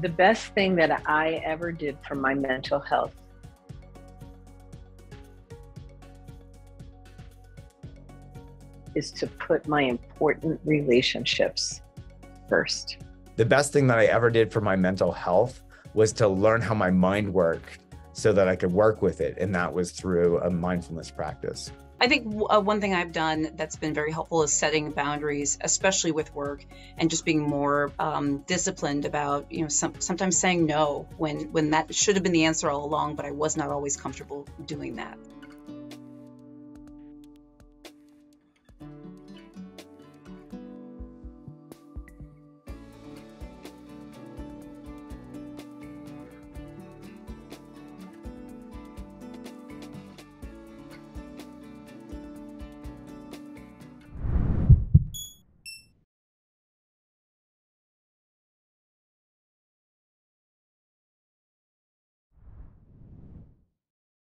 the best thing that I ever did for my mental health. Is to put my important relationships first. The best thing that I ever did for my mental health was to learn how my mind worked so that I could work with it. And that was through a mindfulness practice. I think one thing I've done that's been very helpful is setting boundaries, especially with work, and just being more disciplined about, sometimes saying no when that should have been the answer all along, but I was not always comfortable doing that.